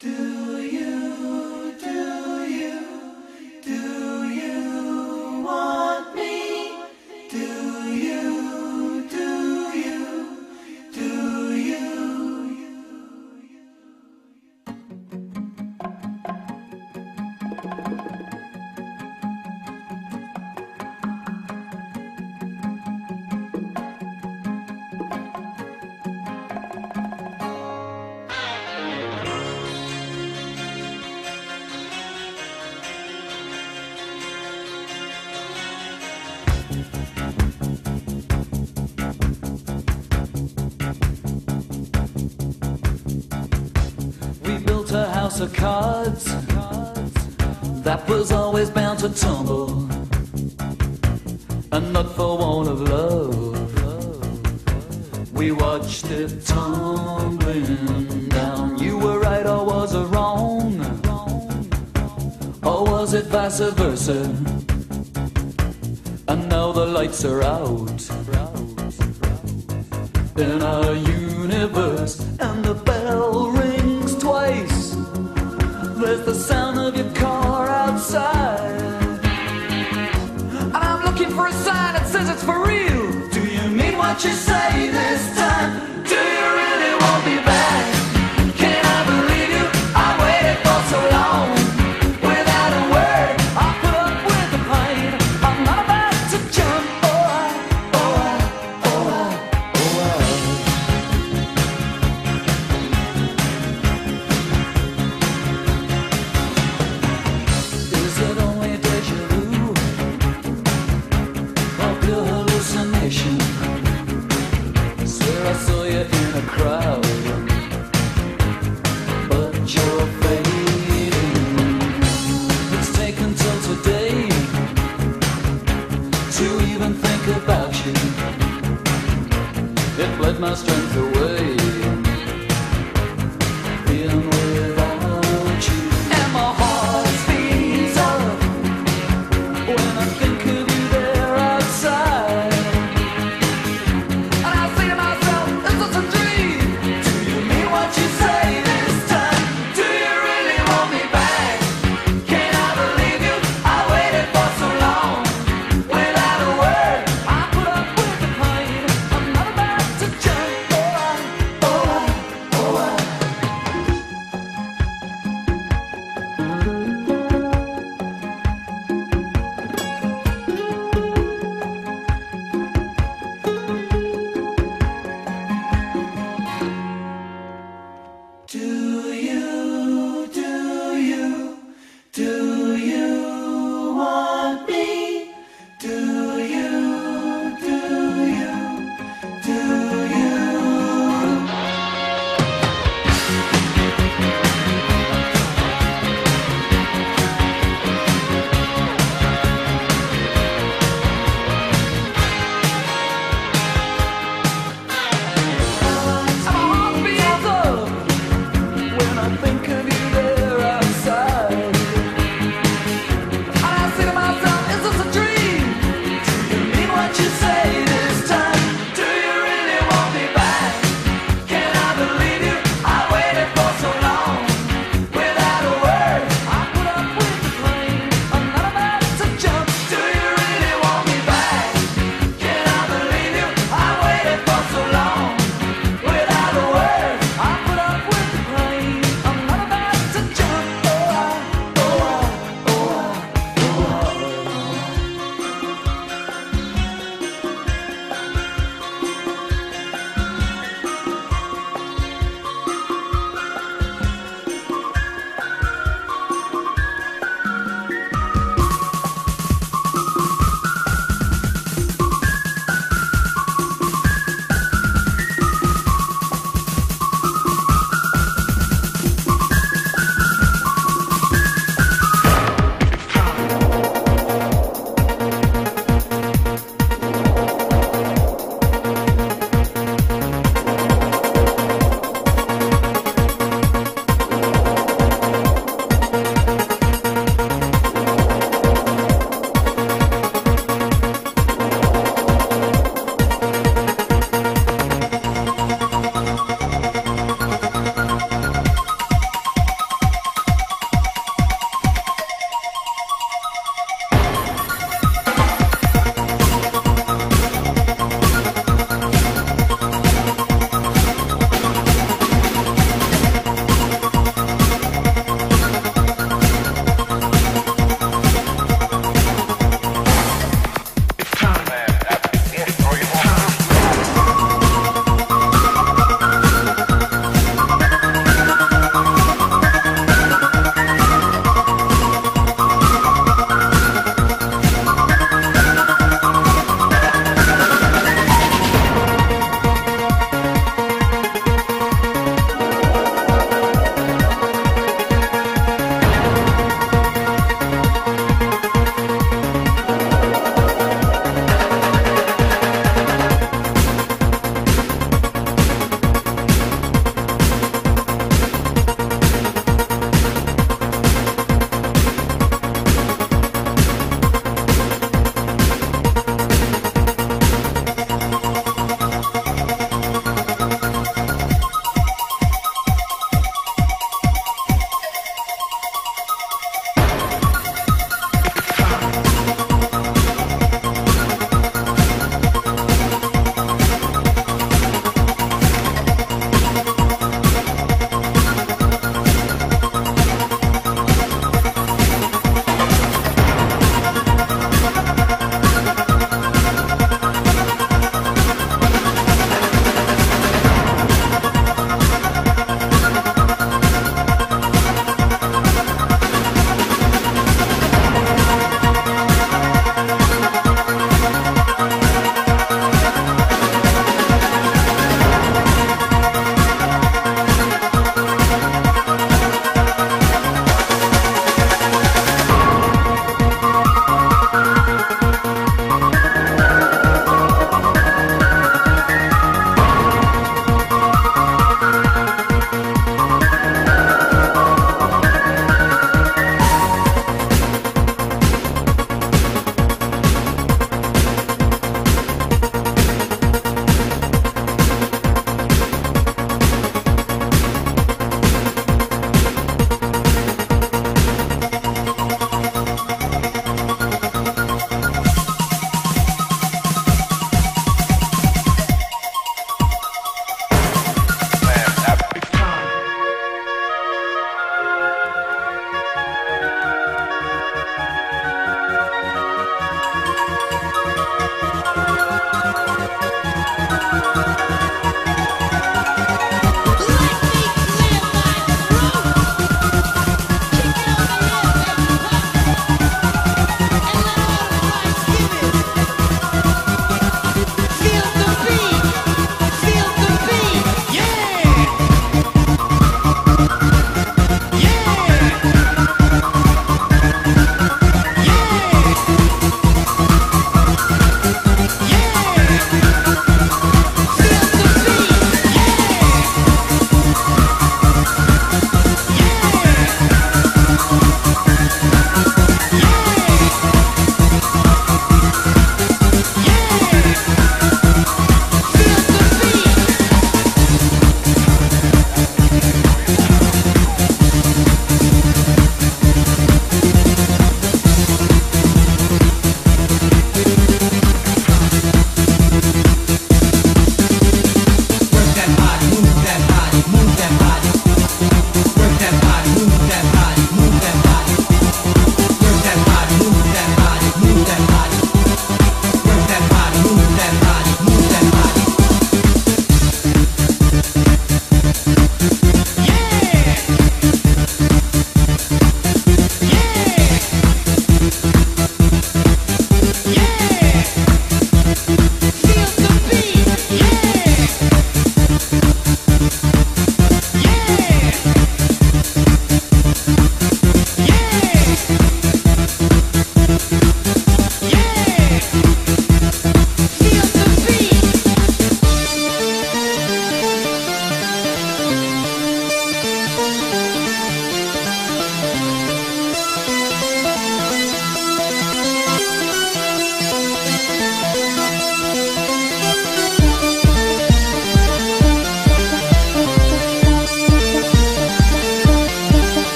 Do you want me? Do you? A house of cards that was always bound to tumble, and not for want of love. We watched it tumbling down. You were right, or was I wrong? Or was it vice versa? And now the lights are out in our universe, and the bell rings twice. There's the sound of your car outside, and I'm looking for a sign that says it's for real. Do you mean what you say this time? Do you really want me back? Can I believe you? I waited for so long. Without a word, I put up with the pain. I'm not about to jump. I saw you in a crowd, but you're fading. It's taken till today to even think about you. It bled my strength away, being without you. And my heart speeds up when I think of you there outside.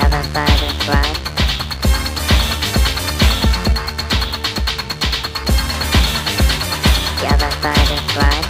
the other side is right. The other side is right.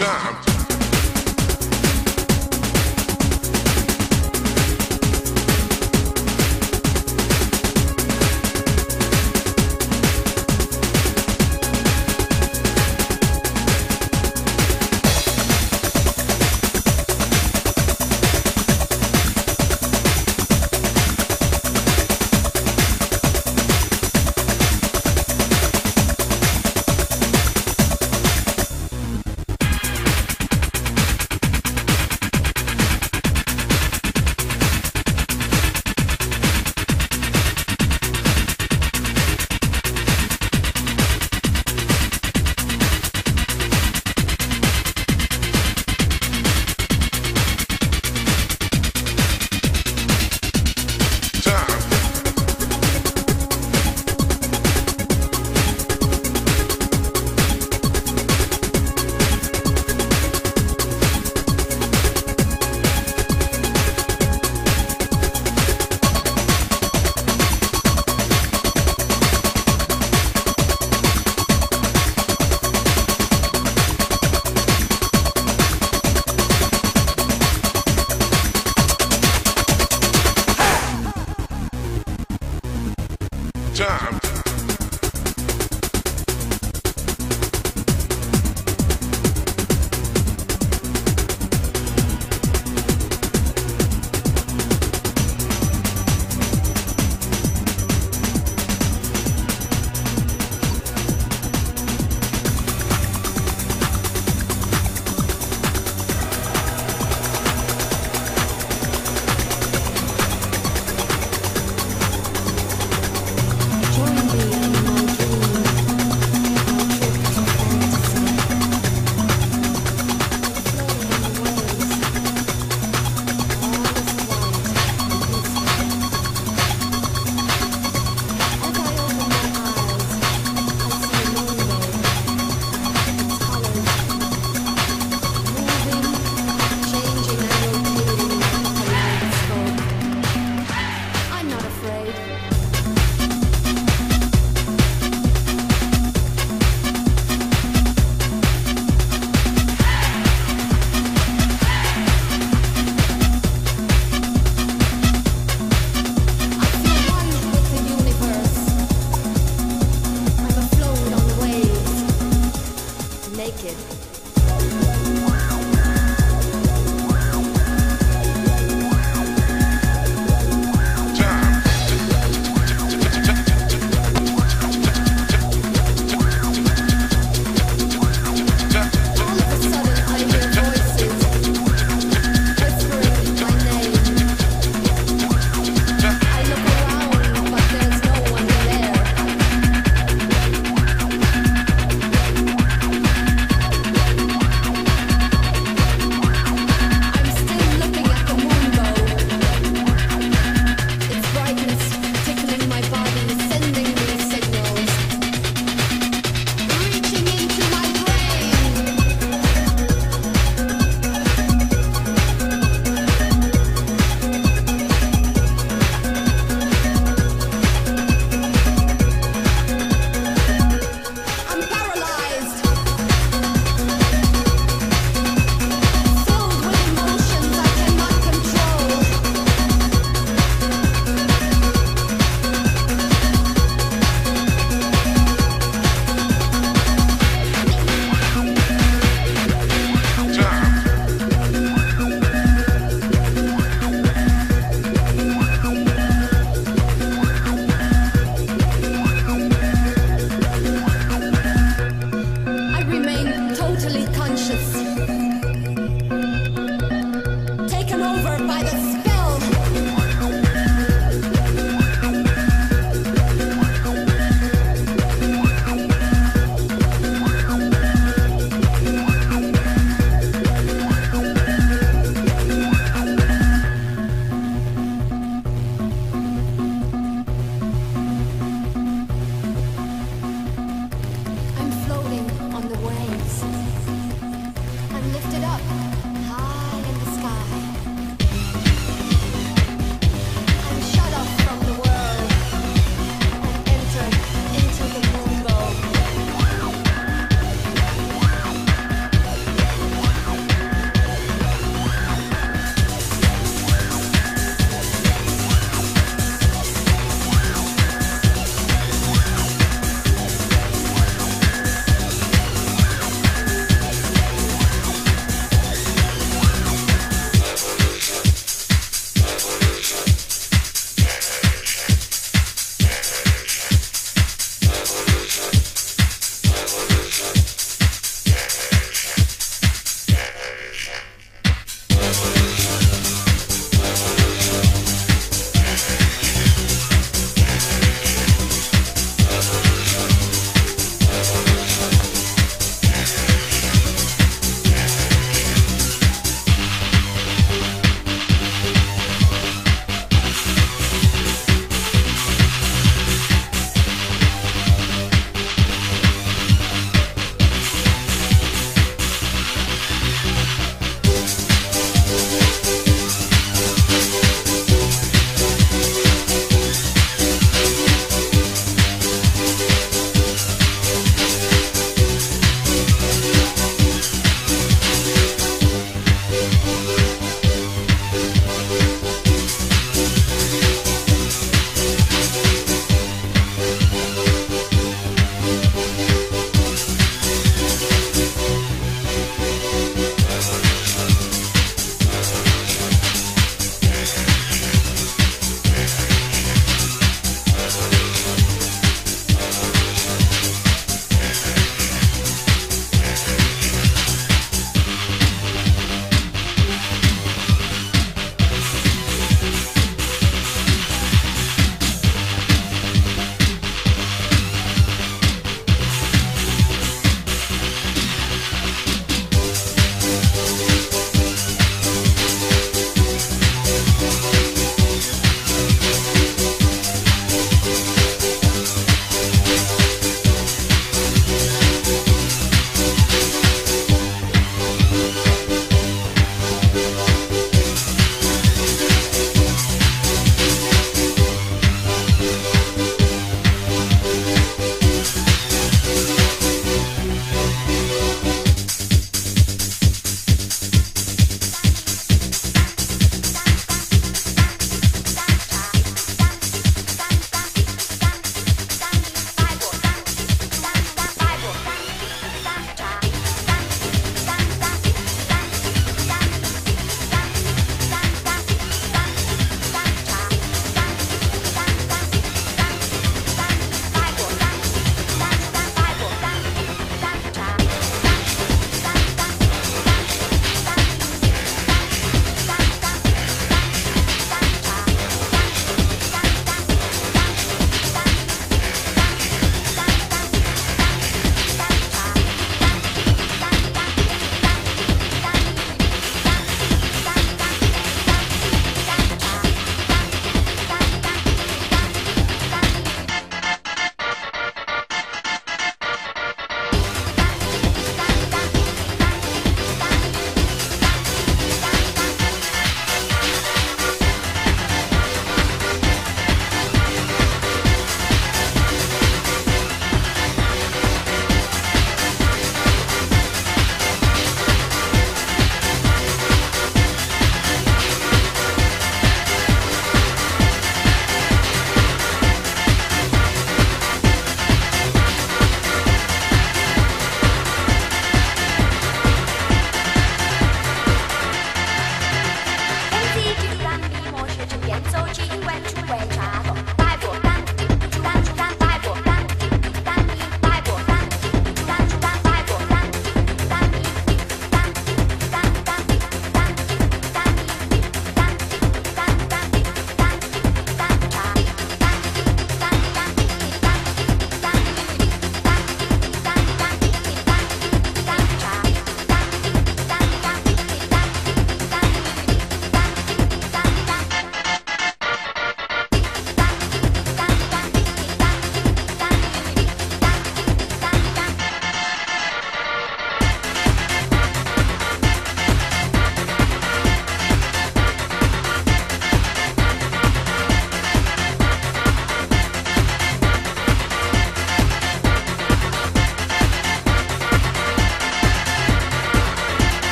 time. Time.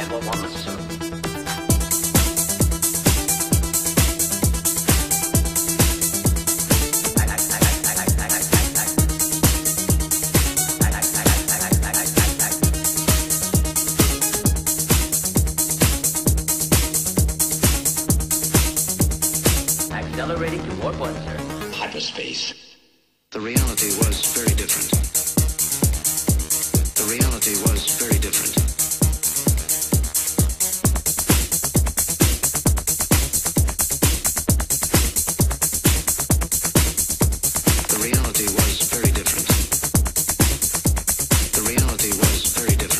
Accelerating to warp 1, sir. Hyperspace. The reality was very different. The reality was very different. The reality was very different. The reality was very different.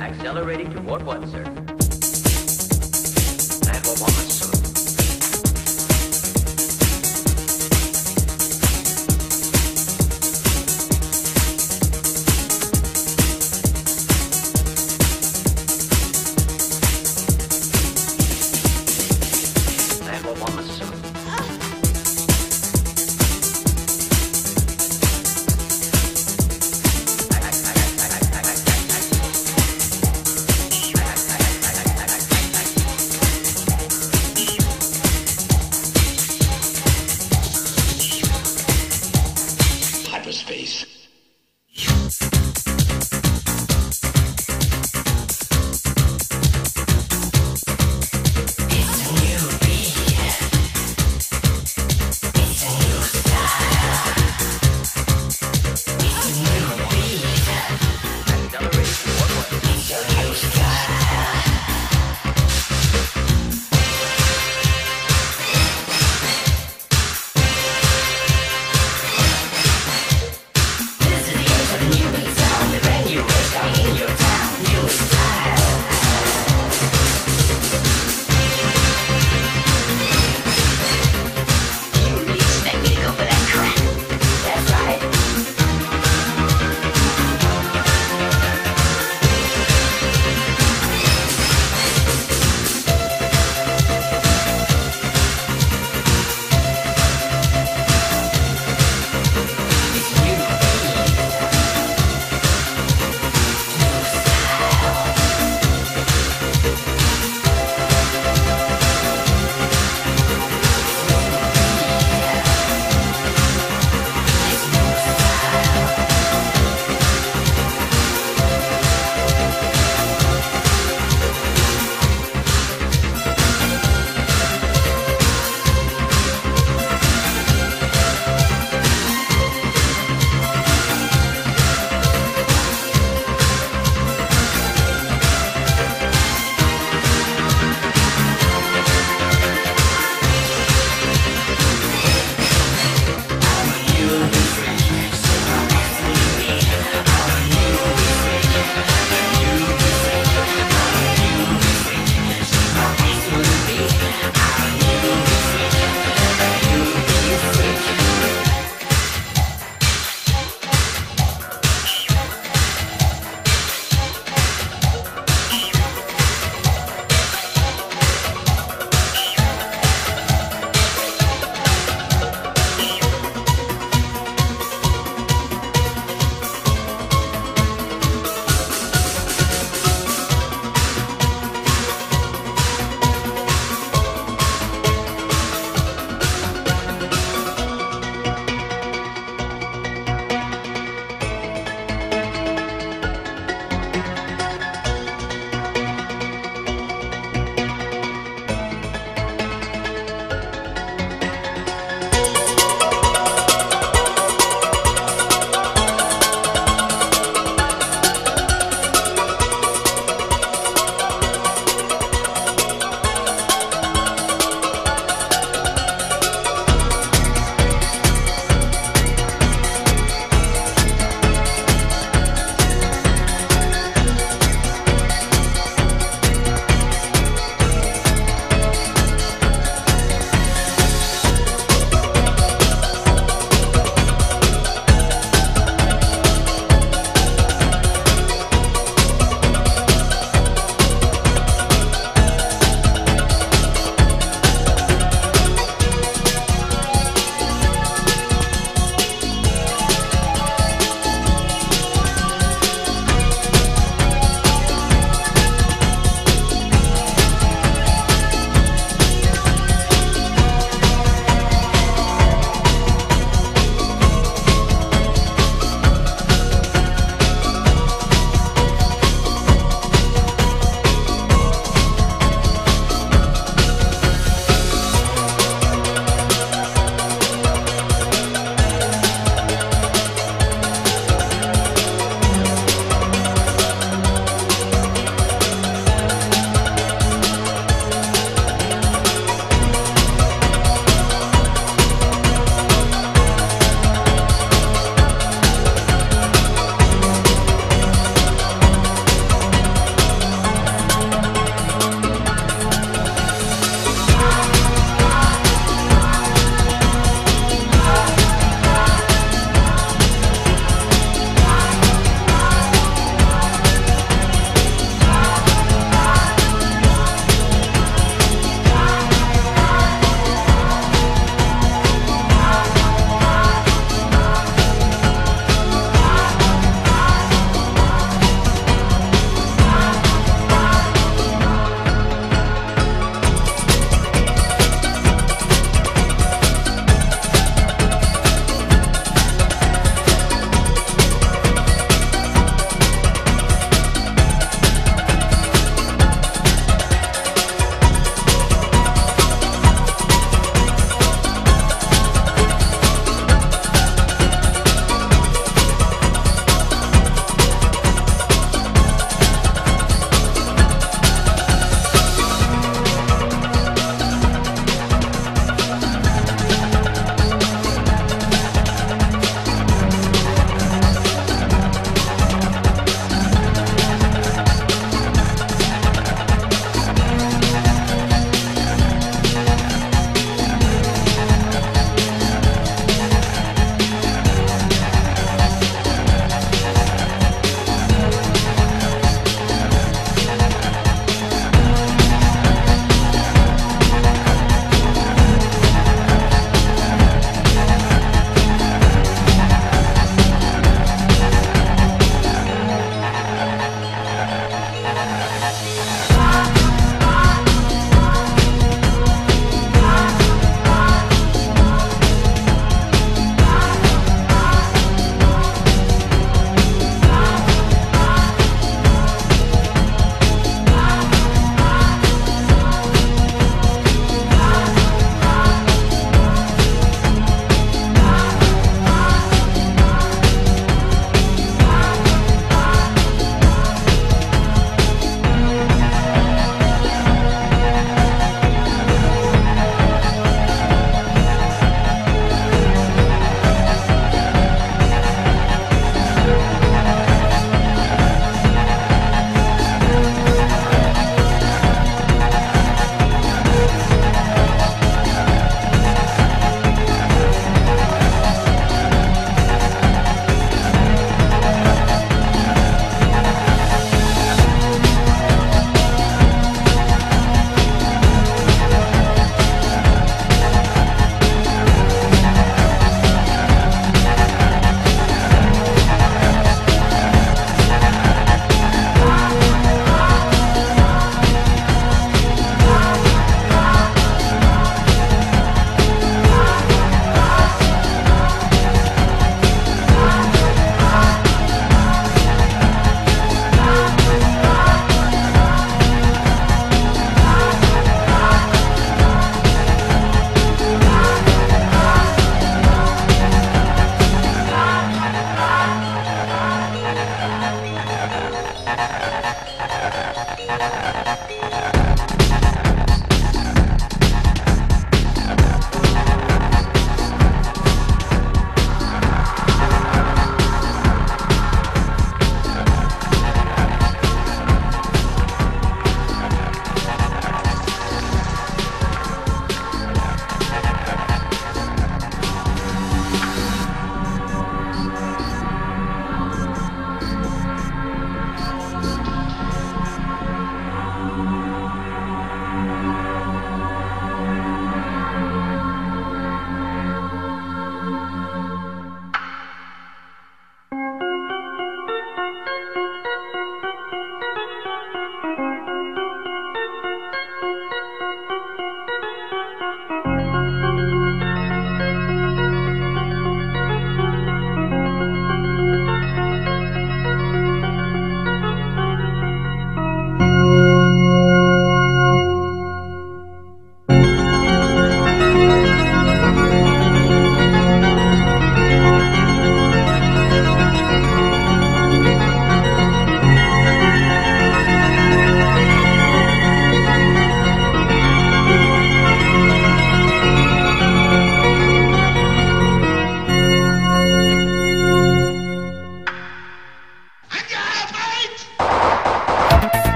Accelerating to warp 1, sir. And warp 1 soon. And warp 1 soon.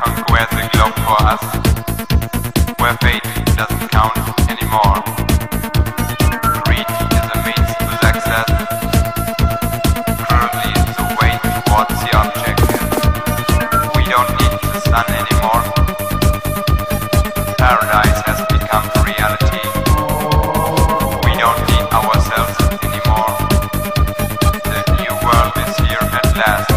conquer the globe for us, where fate doesn't count anymore. Greed is a means to success, cruelty is the way towards the objective. We don't need the sun anymore. Paradise has become reality. We don't need ourselves anymore. The new world is here at last.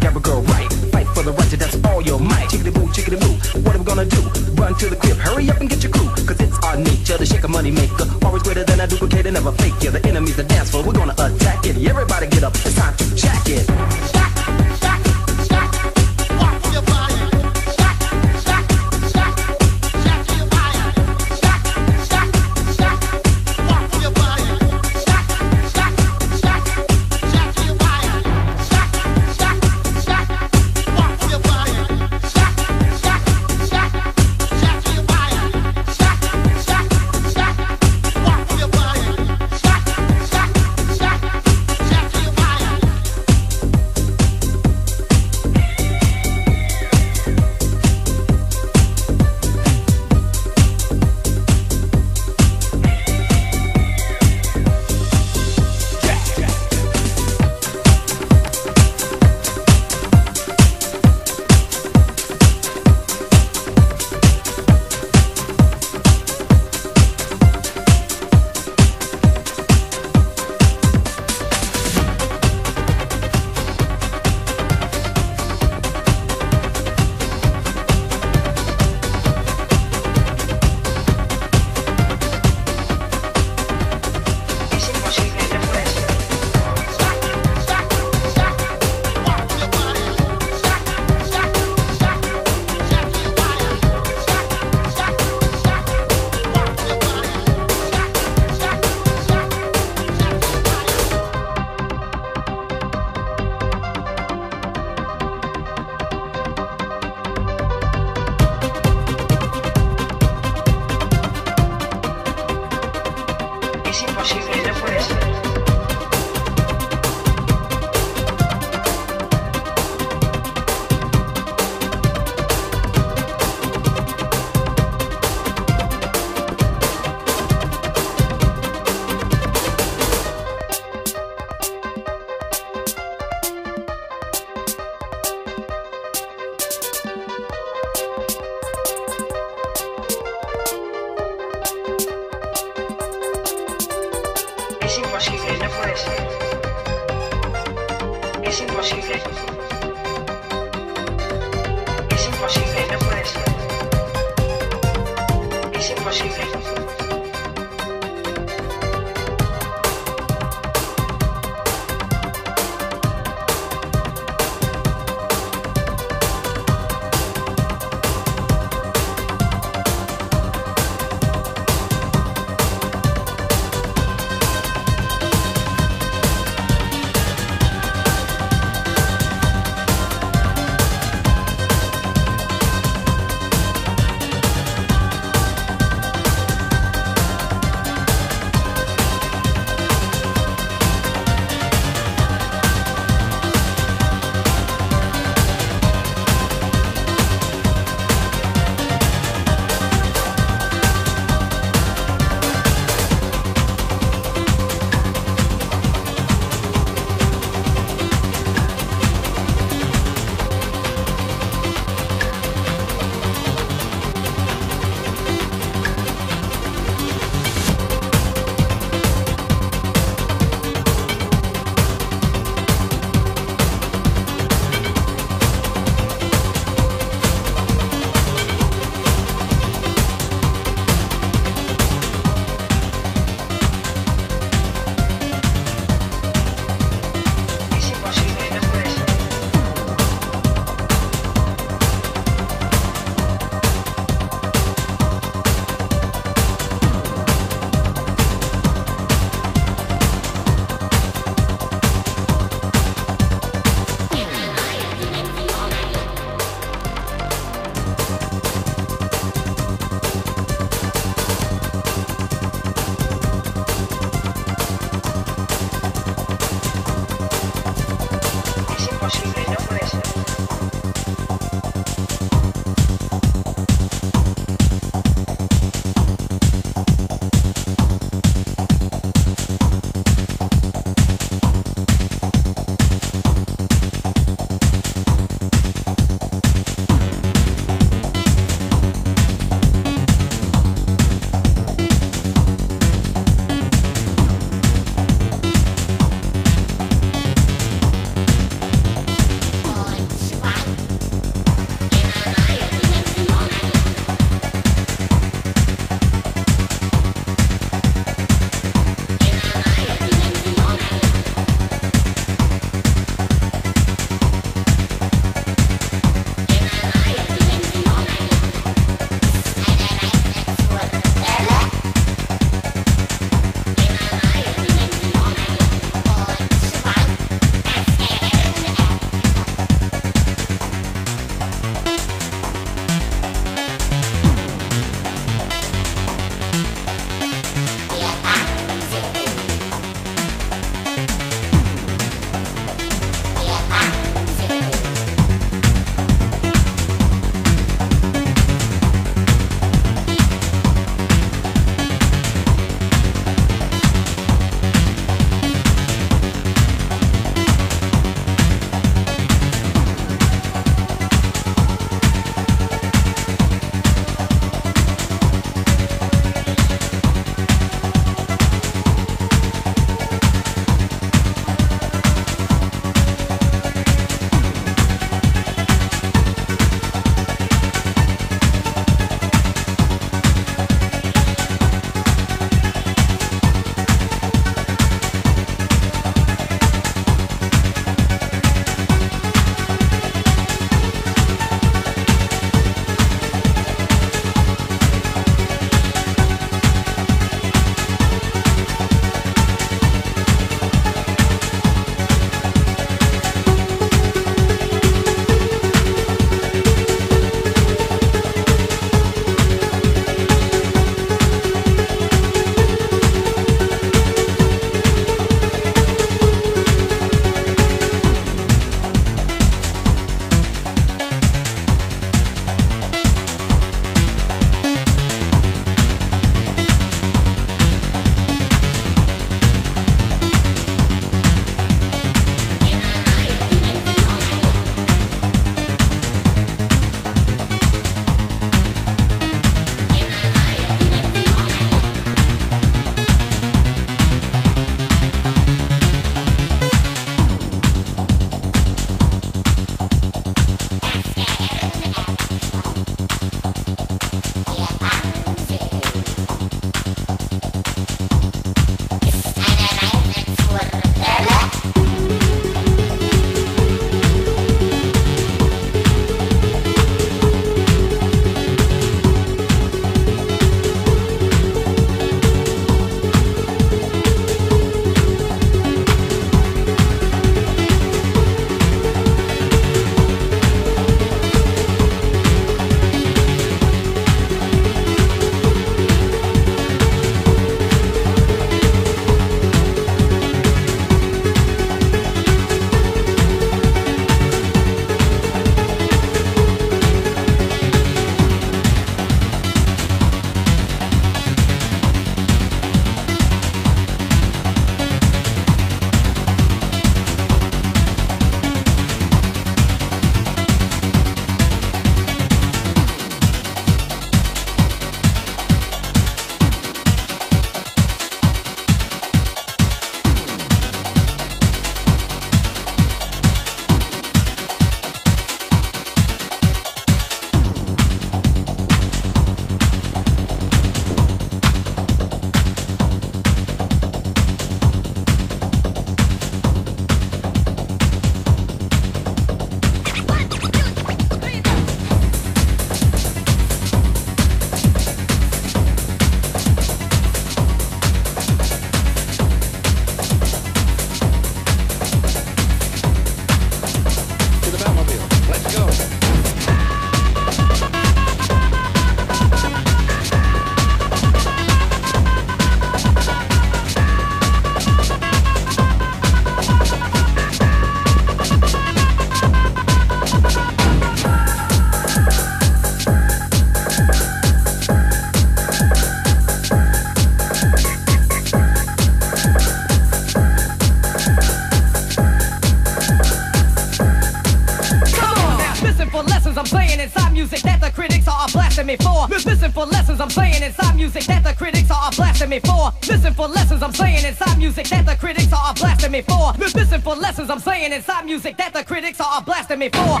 for lessons I'm playing inside music that the critics are blasting me for. Listen for lessons I'm playing inside music that the critics are blasting me for. Listen for lessons I'm playing inside music that the critics are blasting me for. Listen for lessons I'm playing inside music that the critics are blasting me for.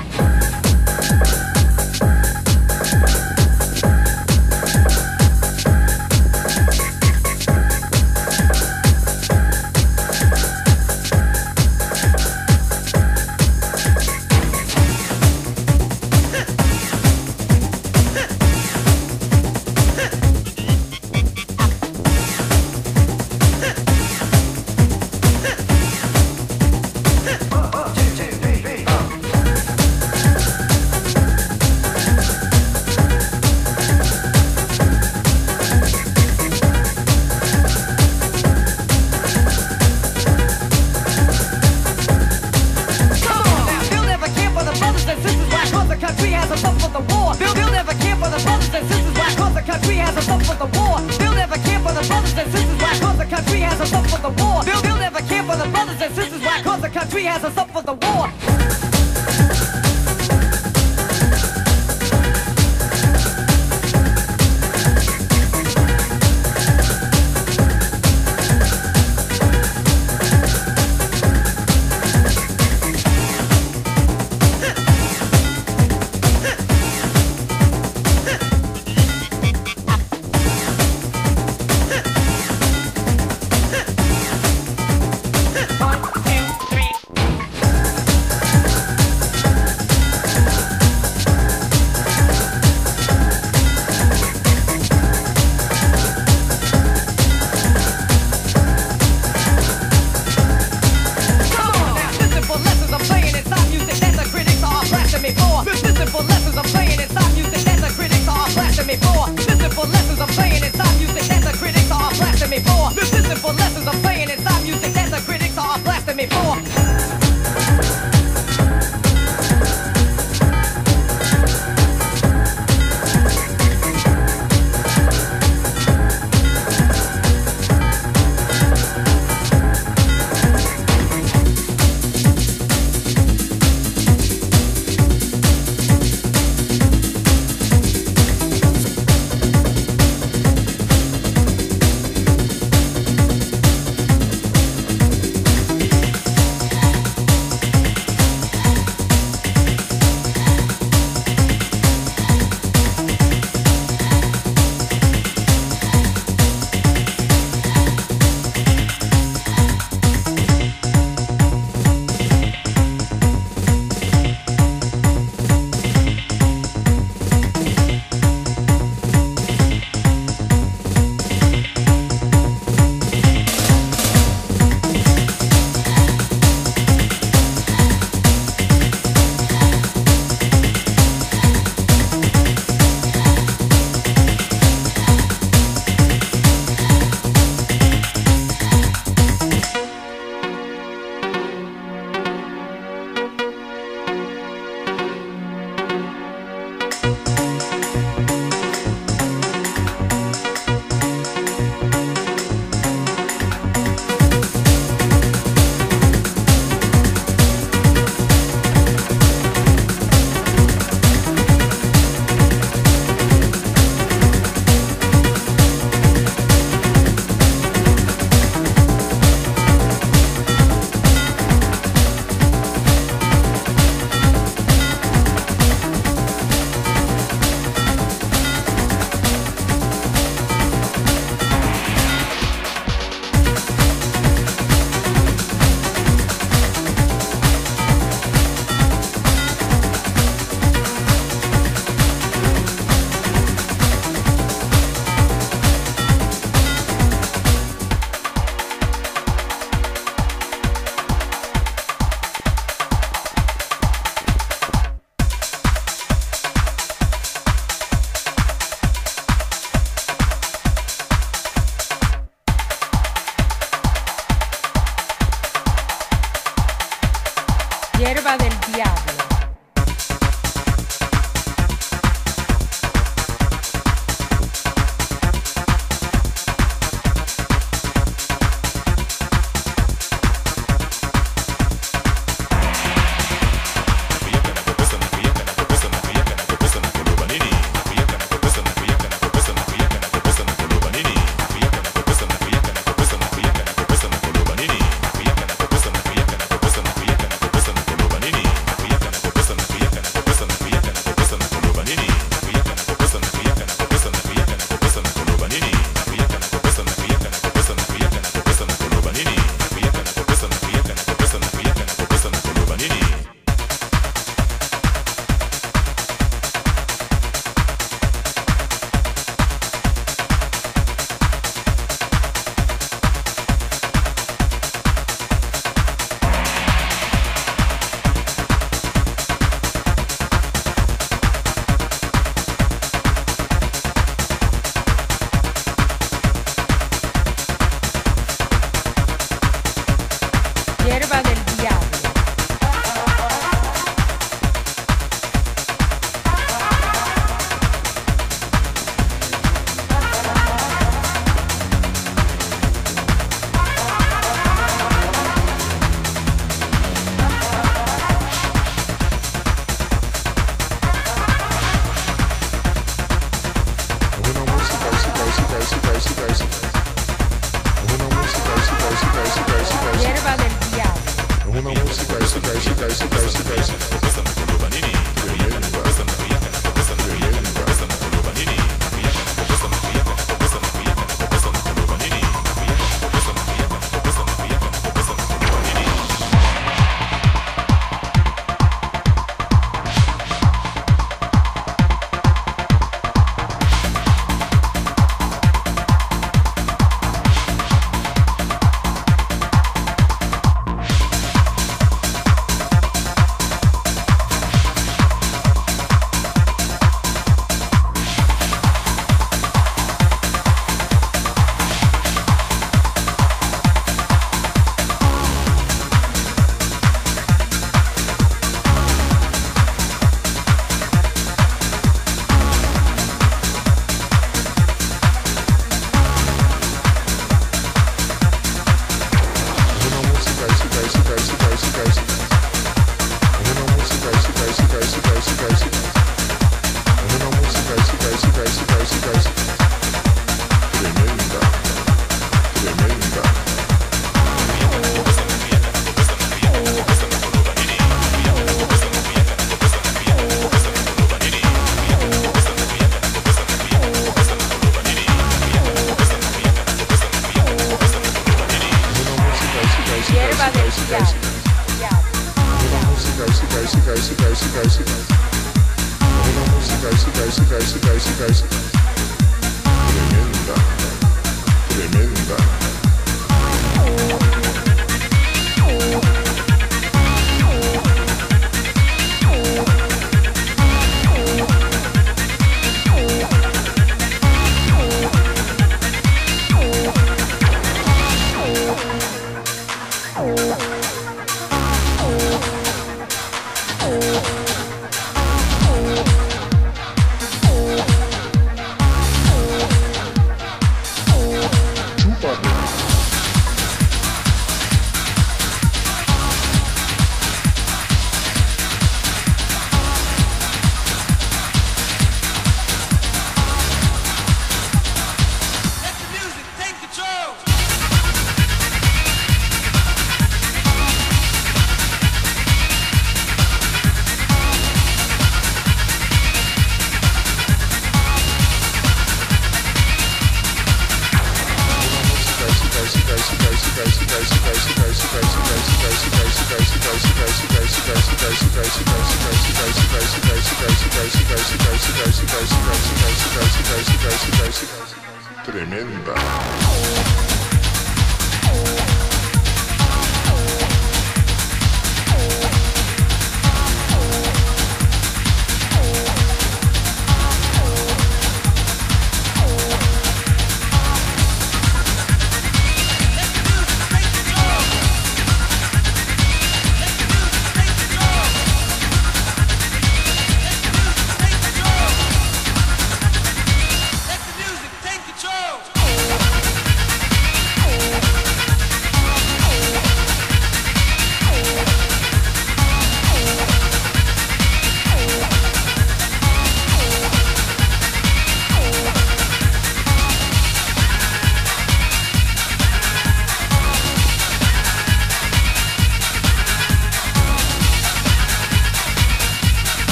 Tremenda.